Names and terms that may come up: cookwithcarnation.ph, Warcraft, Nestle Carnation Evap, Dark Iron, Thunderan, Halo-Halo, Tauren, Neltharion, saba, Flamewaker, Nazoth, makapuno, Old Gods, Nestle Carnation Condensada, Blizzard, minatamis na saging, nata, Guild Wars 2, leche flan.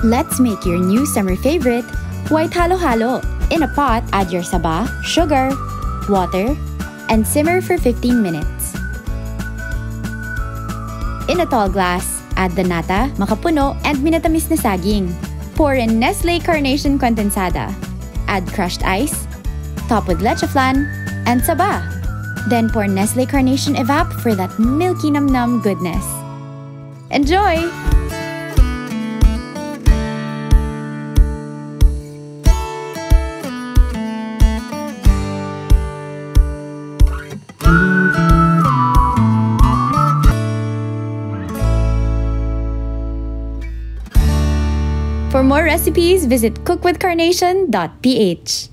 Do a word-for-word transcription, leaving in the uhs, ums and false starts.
Let's make your new summer favorite, white halo-halo. In a pot, add your saba, sugar, water, and simmer for fifteen minutes. In a tall glass, add the nata, makapuno, and minatamis na saging. Pour in Nestle Carnation Condensada. Add crushed ice, top with leche flan, and saba. Then pour Nestle Carnation Evap for that milky num-num goodness. Enjoy! For more recipes, visit cook with carnation dot p h.